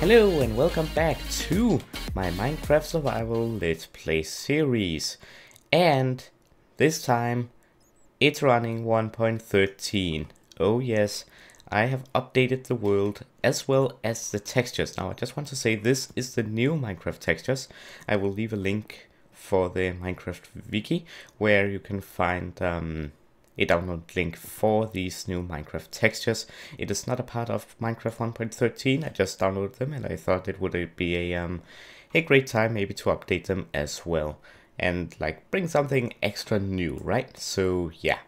Hello and welcome back to my Minecraft Survival Let's Play series, and this time it's running 1.13. Oh yes, I have updated the world as well as the textures. Now I just want to say this is the new Minecraft textures. I will leave a link for the Minecraft wiki where you can find a download link for these new Minecraft textures. It is not a part of Minecraft 1.13. I just downloaded them and I thought it would be a great time maybe to update them as well and like bring something extra new, right? So yeah,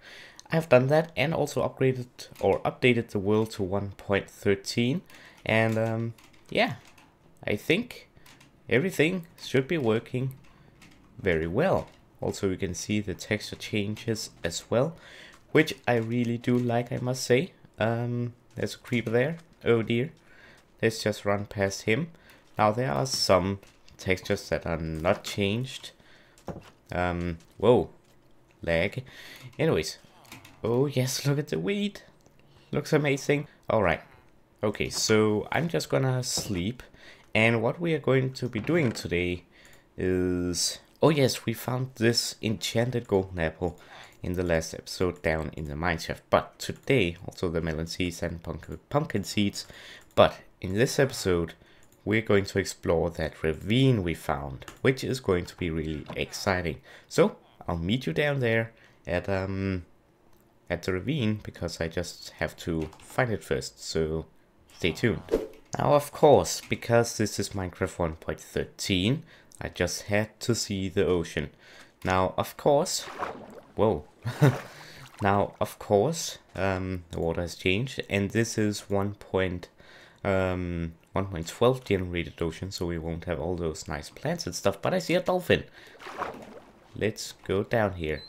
I've done that and also upgraded or updated the world to 1.13, and yeah, I think everything should be working very well. Also, you can see the texture changes as well, which I really do like, I must say. There's a creeper there. Oh dear. Let's just run past him. Now, there are some textures that are not changed. Whoa. Lag. Anyways. Oh yes, look at the wheat. Looks amazing. Alright. Okay, so I'm just gonna sleep. And what we are going to be doing today is... oh yes, we found this enchanted golden apple in the last episode down in the mineshaft, but today, also the melon seeds and pumpkin seeds, but in this episode we're going to explore that ravine we found, which is going to be really exciting. So I'll meet you down there at the ravine, because I just have to find it first, so stay tuned. Now of course, because this is Minecraft 1.13, I just had to see the ocean. Now, of course, whoa. Now, of course, the water has changed, and this is 1.12 generated ocean, so we won't have all those nice plants and stuff, but I see a dolphin. Let's go down here.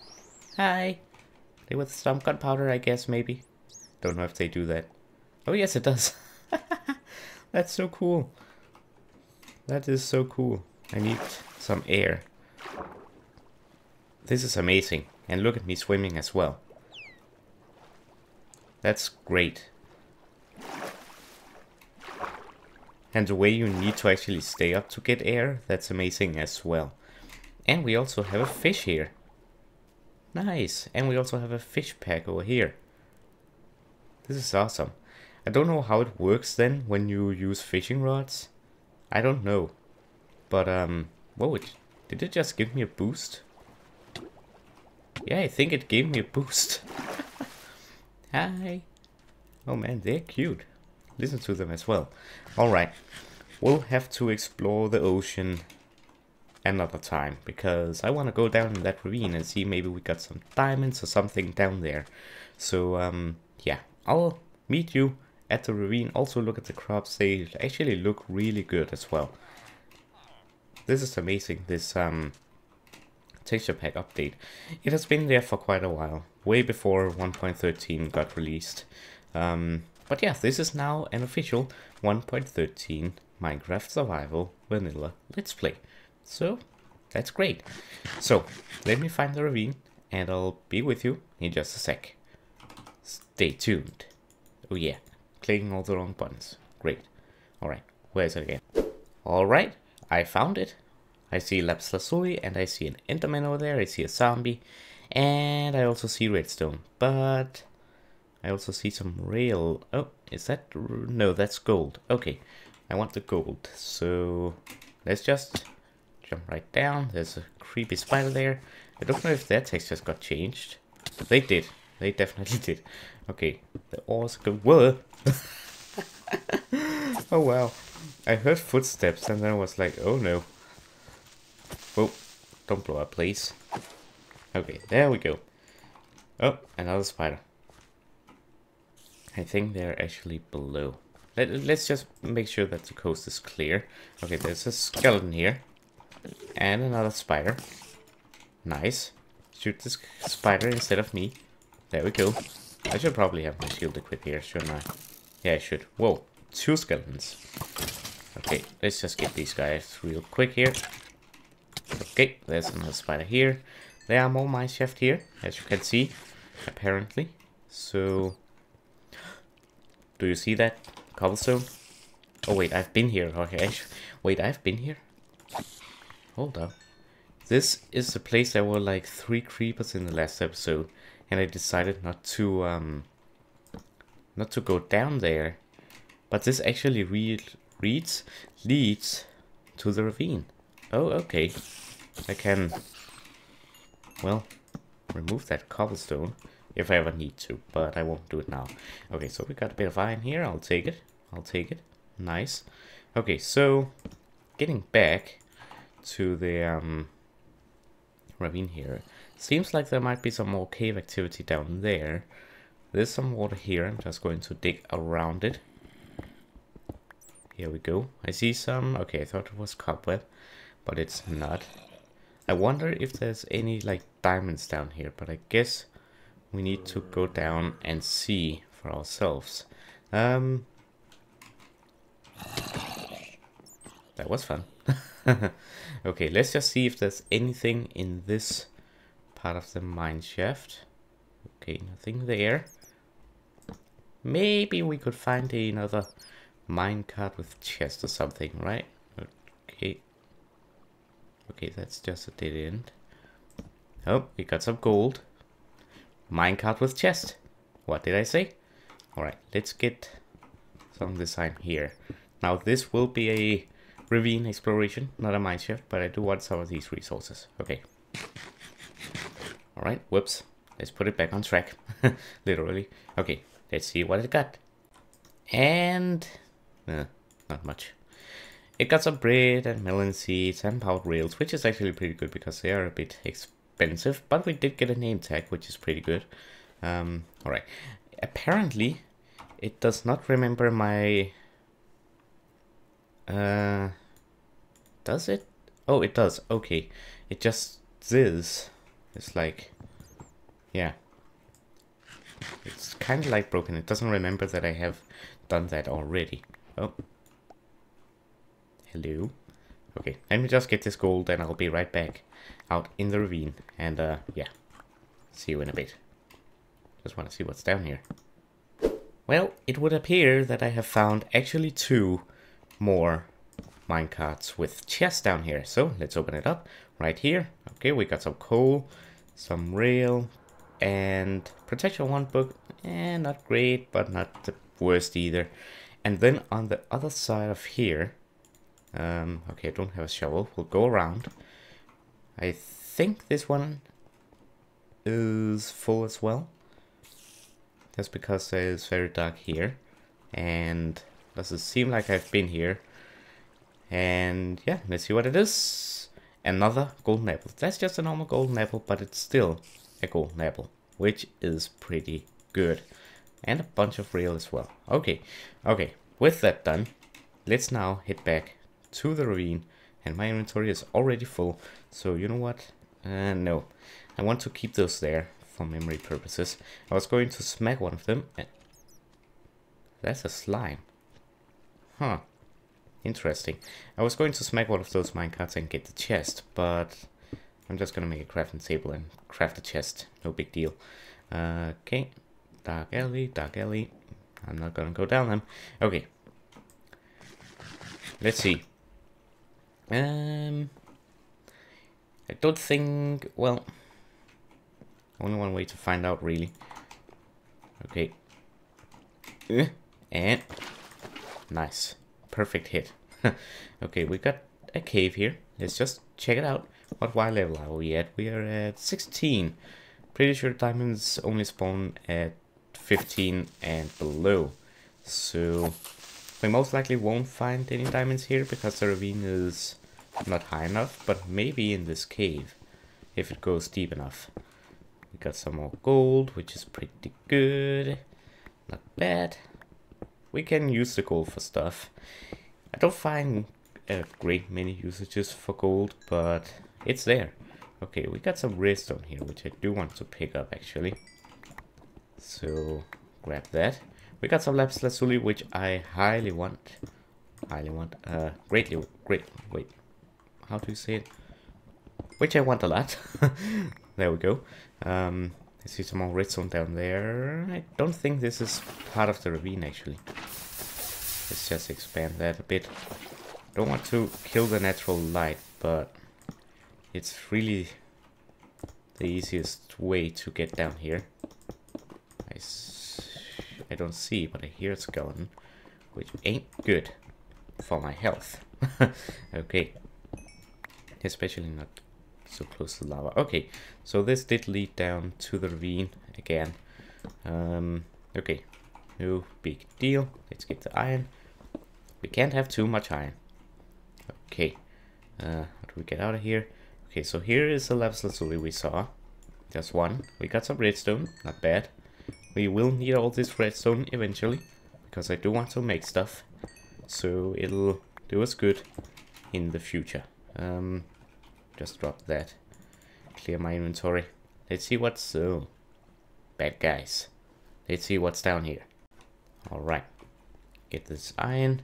Hi. Play with some gunpowder, I guess, maybe. Don't know if they do that. Oh, yes, it does. That's so cool. That is so cool. I need some air. This is amazing. And look at me swimming as well. That's great. And the way you need to actually stay up to get air, that's amazing as well. And we also have a fish here. Nice. And we also have a fish pack over here. This is awesome. I don't know how it works then when you use fishing rods. I don't know. But, whoa, did it just give me a boost? Yeah, I think it gave me a boost. Hi. Oh man, they're cute. Listen to them as well. Alright, we'll have to explore the ocean another time, because I want to go down in that ravine and see maybe we got some diamonds or something down there. So, yeah, I'll meet you at the ravine. Also look at the crops, they actually look really good as well. This is amazing, this texture pack update. It has been there for quite a while, way before 1.13 got released. But yeah, this is now an official 1.13 Minecraft Survival Vanilla Let's Play. So, that's great. So, let me find the ravine, and I'll be with you in just a sec. Stay tuned. Oh yeah, clicking all the wrong buttons. Great. Alright, where is it again? Alright. I found it. I see lapis lazuli, and I see an enderman over there, I see a zombie, and I also see redstone, but I also see some rail. Oh, is that... no, that's gold. Okay, I want the gold, so let's just jump right down. There's a creepy spider there. I don't know if their textures got changed. They did. They definitely did. Okay, the ores go... whoa! Oh wow. I heard footsteps and then I was like, oh no. Whoa, don't blow up, please. Okay, there we go. Oh, another spider. I think they're actually below. Let's just make sure that the coast is clear. Okay, there's a skeleton here. And another spider. Nice. Shoot this spider instead of me. There we go. I should probably have my shield equipped here, shouldn't I? Yeah, I should. Whoa. Two skeletons. Okay, let's just get these guys real quick here. Okay, there's another spider here. There are more mineshaft here, as you can see, apparently. So, do you see that cobblestone? Oh wait, I've been here. Okay, wait, I've been here. Hold up. This is the place there were like 3 creepers in the last episode, and I decided not to go down there. But this actually leads to the ravine. Oh, okay. I can, well, remove that cobblestone if I ever need to, but I won't do it now. Okay, so we got a bit of iron here. I'll take it. I'll take it. Nice. Okay, so getting back to the ravine here. Seems like there might be some more cave activity down there. There's some water here. I'm just going to dig around it. Here we go. I see some. Okay, I thought it was cobweb, but it's not. I wonder if there's any like diamonds down here, but I guess we need to go down and see for ourselves. That was fun. Okay, let's just see if there's anything in this part of the mine shaft. Okay, nothing there. Maybe we could find another minecart with chest or something, right? Okay. Okay, that's just a dead end. Oh, we got some gold. Minecart with chest. What did I say? Alright, let's get some design here. Now this will be a ravine exploration, not a mineshaft, but I do want some of these resources. Okay. Alright, whoops. Let's put it back on track. Literally. Okay, let's see what it got. And... not much. It got some bread and melon seeds and powdered rails, which is actually pretty good because they are a bit expensive, but we did get a name tag, which is pretty good. Alright. Apparently, it does not remember my... does it? Oh, it does. Okay. It just is. It's like, yeah. It's kind of like broken. It doesn't remember that I have done that already. Oh. Hello. Okay. Let me just get this gold and I'll be right back out in the ravine. And, yeah. See you in a bit. Just want to see what's down here. Well, it would appear that I have found actually 2 more minecarts with chests down here. So let's open it up right here. Okay, we got some coal, some rail, and protection 1 book. And not great, but not the worst either. And then on the other side of here, okay, I don't have a shovel. We'll go around. I think this one is full as well. That's because it's very dark here. And doesn't seem like I've been here. And yeah, let's see what it is. Another golden apple. That's just a normal golden apple, but it's still a golden apple, which is pretty good. And a bunch of rail as well. Okay, okay. With that done, let's now head back to the ravine. And my inventory is already full. So you know what? No. I want to keep those there for memory purposes. I was going to smack one of them. And that's a slime. Huh, interesting. I was going to smack one of those minecarts and get the chest, but I'm just gonna make a crafting table and craft a chest, no big deal. Okay, dark alley, dark alley. I'm not gonna go down them. Okay, let's see. I don't think, well, only one way to find out really. Okay, and... nice. Perfect hit. Okay, we got a cave here. Let's just check it out. What Y level are we at? We are at 16. Pretty sure diamonds only spawn at 15 and below. So we most likely won't find any diamonds here because the ravine is not high enough, but maybe in this cave if it goes deep enough. We got some more gold, which is pretty good. Not bad. We can use the gold for stuff. I don't find a great many usages for gold, but it's there. Okay, we got some redstone here, which I do want to pick up actually. So grab that. We got some lapis lazuli, which I highly want. Highly want. Wait. How do you say it? Which I want a lot. There we go. I see some more redstone down there. I don't think this is part of the ravine, actually. Let's let's just expand that a bit. Don't want to kill the natural light, but it's really the easiest way to get down here. I don't see, but I hear a skeleton, which ain't good for my health. Okay, especially not so close to lava. Okay, so this did lead down to the ravine again. Okay, no big deal. Let's get the iron. We can't have too much iron. Okay, how do we get out of here? Okay, so here is the lapis lazuli we saw. Just one. We got some redstone, not bad. We will need all this redstone eventually, because I do want to make stuff, so it'll do us good in the future. Just drop that. Clear my inventory. Let's see what's... oh, bad guys. Let's see what's down here. Alright. Get this iron.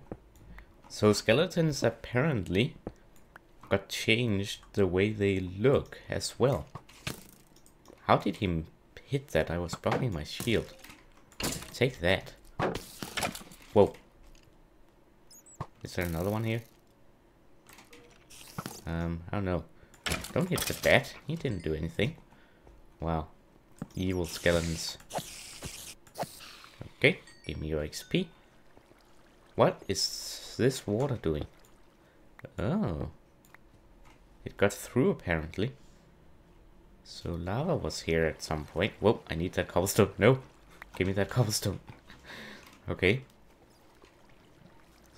So skeletons apparently got changed the way they look as well. How did he hit that? I was blocking my shield. Take that. Whoa. Is there another one here? I don't know. Don't hit the bat. He didn't do anything. Wow. Evil skeletons. Okay. Give me your XP. What is this water doing? Oh. It got through apparently. So lava was here at some point. Whoa. I need that cobblestone. No. Give me that cobblestone. Okay.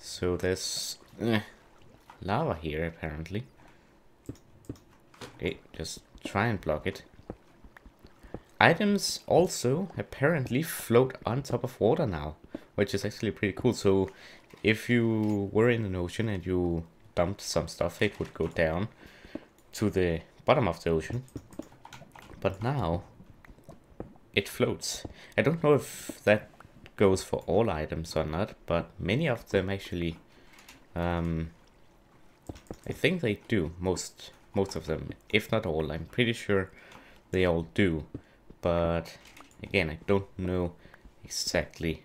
So there's... lava here apparently. Okay, just try and block it. Items also apparently float on top of water now, which is actually pretty cool. So if you were in an ocean and you dumped some stuff, it would go down to the bottom of the ocean. But now it floats. I don't know if that goes for all items or not, but many of them actually... I think they do, most of them, if not all. I'm pretty sure they all do, but again, I don't know exactly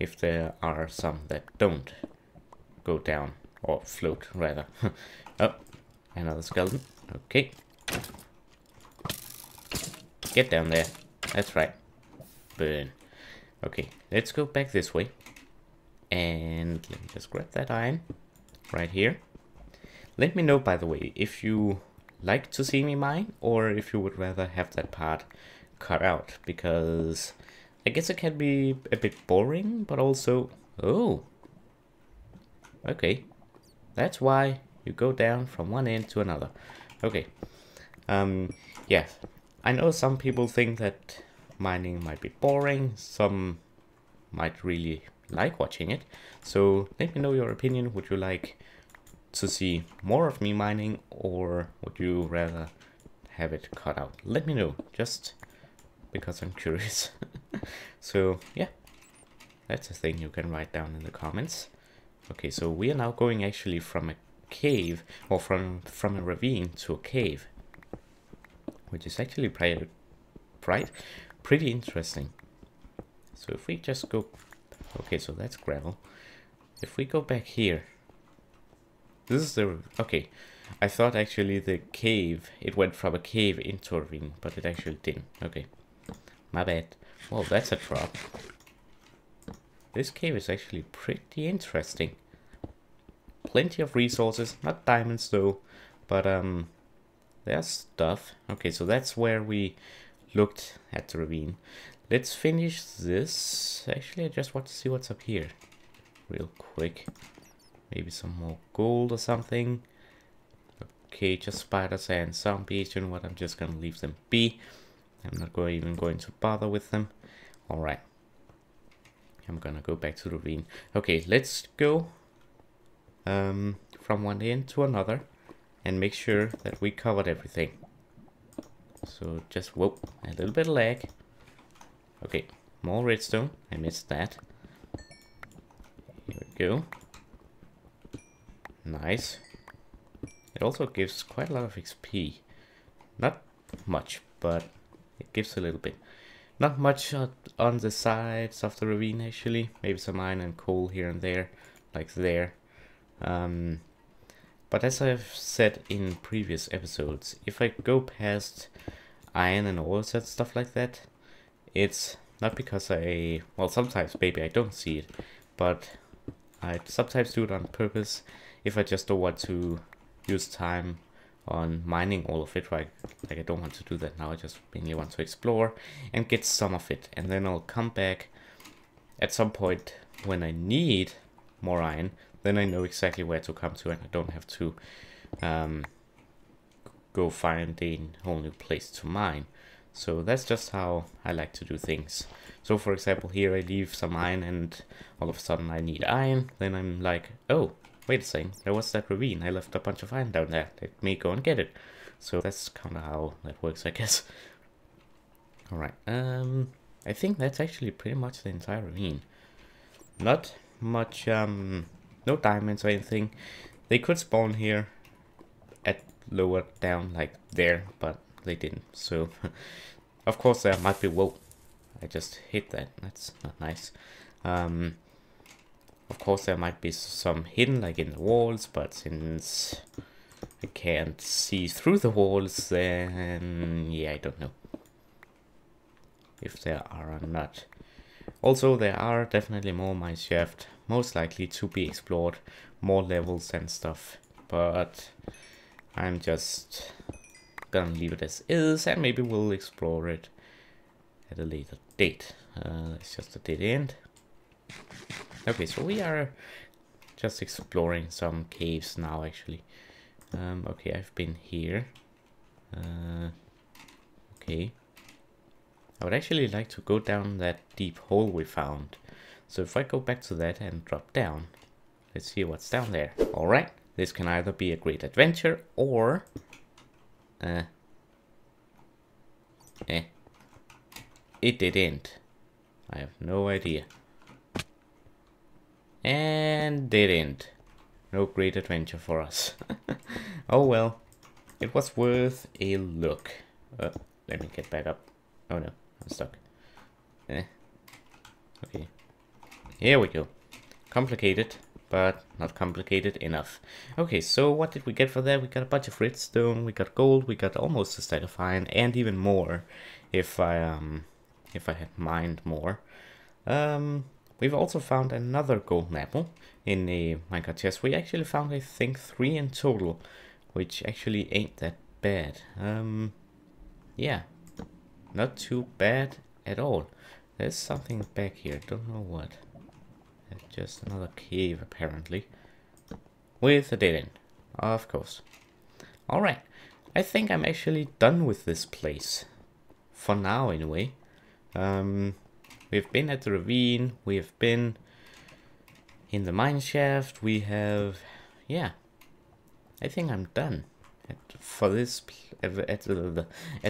if there are some that don't go down, or float rather. Oh, another skeleton. Okay, get down there. That's right, burn. Okay, let's go back this way, and let me just grab that iron right here. Let me know, by the way, if you like to see me mine, or if you would rather have that part cut out, because I guess it can be a bit boring, but also... oh! Okay. That's why you go down from one end to another. Okay. Yeah. I know some people think that mining might be boring, some might really like watching it, so let me know your opinion. Would you like to see more of me mining, or would you rather have it cut out? Let me know, just because I'm curious. So yeah, that's a thing you can write down in the comments. Okay, so we are now going actually from a cave, or from a ravine to a cave, which is actually pretty interesting. So if we just go... okay, so that's gravel. If we go back here, this is the... okay, I thought actually the cave, it went from a cave into a ravine, but it actually didn't. Okay, my bad. Well, that's a drop. This cave is actually pretty interesting. Plenty of resources, not diamonds though, but there's stuff. Okay, so that's where we looked at the ravine. Let's finish this. Actually, I just want to see what's up here real quick. Maybe some more gold or something. Okay, just spiders and zombies. You know what? I'm just gonna leave them be. I'm not even going to bother with them. Alright. I'm gonna go back to the ravine. Okay, let's go from one end to another and make sure that we covered everything. So just, whoop, a little bit of lag. Okay, more redstone. I missed that. Here we go. Nice. It also gives quite a lot of XP. Not much, but it gives a little bit. Not much on the sides of the ravine actually. Maybe some iron and coal here and there. like there. But as I've said in previous episodes, if I go past iron and ores and stuff like that, it's not because I, well, sometimes maybe I don't see it, but I sometimes do it on purpose if I just don't want to use time on mining all of it, right? Like I don't want to do that now, I just mainly want to explore and get some of it, and then I'll come back at some point when I need more iron. Then I know exactly where to come to and I don't have to go find a whole new place to mine. So that's just how I like to do things. So for example, here I leave some iron and all of a sudden I need iron. Then I'm like, oh, wait a second, there was that ravine. I left a bunch of iron down there. Let me go and get it. So that's kind of how that works, I guess. Alright, I think that's actually pretty much the entire ravine. Not much, no diamonds or anything. They could spawn here at lower down, like there, but they didn't. So, of course there might be, whoa, I just hit that, that's not nice. Of course there might be some hidden, like in the walls, but since I can't see through the walls, then, yeah, I don't know if there are or not. Also, there are definitely more mine shafts, most likely to be explored, more levels and stuff, but I'm just gonna leave it as is, and maybe we'll explore it at a later date. It's just a dead end. Okay, so we are just exploring some caves now, actually. Okay, I've been here. Okay. I would actually like to go down that deep hole we found. So if I go back to that and drop down, let's see what's down there. Alright, this can either be a great adventure or... It didn't. I have no idea. And didn't. No great adventure for us. Oh well, it was worth a look. Let me get back up. Oh no, I'm stuck. Okay. Here we go. Complicated, but not complicated enough. Okay, so what did we get for that? We got a bunch of redstone, we got gold, we got almost a stack of iron, and even more if I had mined more. We've also found another golden apple in a Minecraft chest. We actually found, I think, 3 in total, which actually ain't that bad. Yeah. Not too bad at all. There's something back here, don't know what. Just another cave apparently. With a dead end, of course. Alright, I think I'm actually done with this place. For now anyway. We've been at the ravine, we've been in the mineshaft, we have... yeah. I think I'm done. At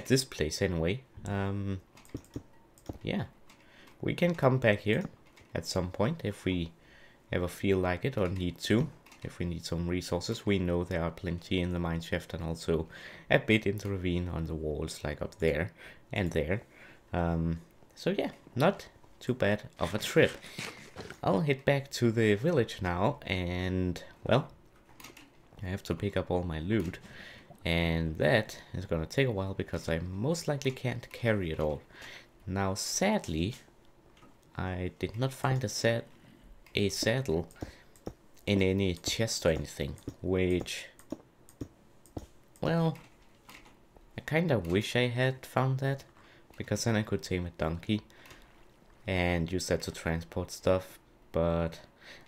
this place anyway. Yeah, we can come back here at some point if we ever feel like it or need to. If we need some resources, we know there are plenty in the mineshaft and also a bit in the ravine on the walls, like up there and there. So yeah, not too bad of a trip. I'll head back to the village now and, well, I have to pick up all my loot. And that is gonna take a while because I most likely can't carry it all. Now, sadly, I did not find a saddle in any chest or anything, which, well, I kinda wish I had found that, because then I could tame a donkey and use that to transport stuff, but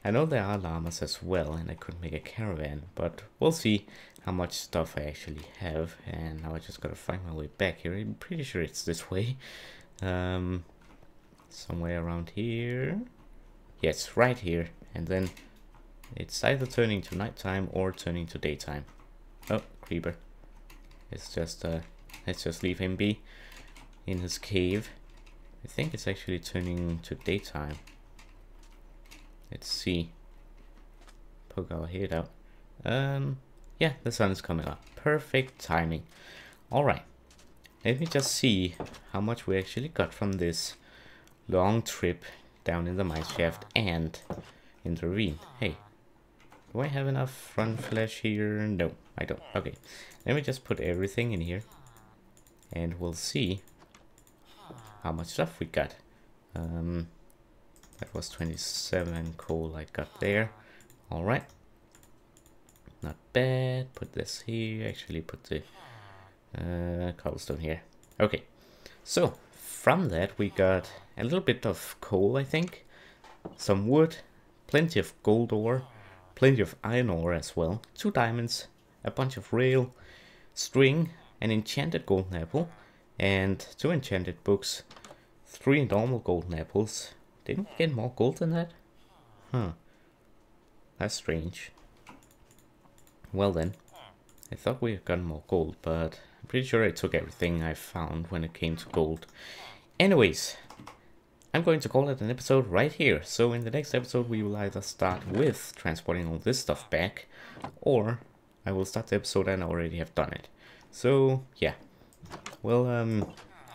I know there are llamas as well, and I could make a caravan, but we'll see how much stuff I actually have. And now I just gotta find my way back here. I'm pretty sure it's this way. Somewhere around here. Yes, right here. And then it's either turning to nighttime or turning to daytime. Oh, creeper. It's just, let's just leave him be in his cave. I think it's actually turning to daytime. Let's see. Poke our head out. Yeah, the sun is coming up. Perfect timing. Alright. Let me just see how much we actually got from this long trip down in the mineshaft and in the ravine. Hey, Do I have enough front flesh here? No, I don't. Okay, let me just put everything in here and we'll see how much stuff we got. That was 27 coal I got there. All right, not bad. Put this here, actually put the cobblestone here. Okay, so from that we got a little bit of coal, I think, some wood, plenty of gold ore, plenty of iron ore as well, 2 diamonds, a bunch of rail, string, an enchanted golden apple, and 2 enchanted books, 3 normal golden apples. Didn't we get more gold than that? Huh, that's strange. Well then, I thought we had gotten more gold, but I'm pretty sure I took everything I found when it came to gold. Anyways, I'm going to call it an episode right here. So in the next episode we will either start with transporting all this stuff back, or I will start the episode and I already have done it. So yeah, well,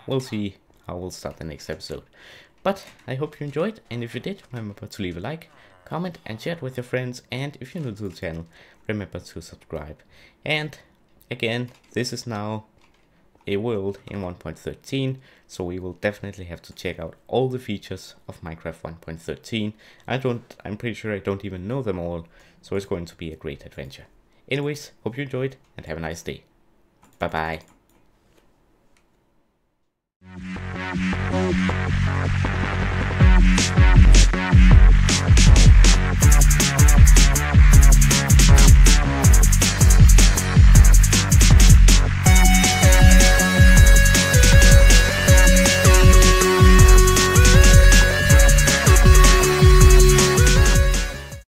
we'll see how we'll start the next episode. But I hope you enjoyed, and if you did, remember to leave a like, comment and share it with your friends, and if you're new to the channel, remember to subscribe. And again, this is now a world in 1.13, so we will definitely have to check out all the features of Minecraft 1.13. I'm pretty sure I don't even know them all, so it's going to be a great adventure. Anyways, hope you enjoyed and have a nice day. Bye bye.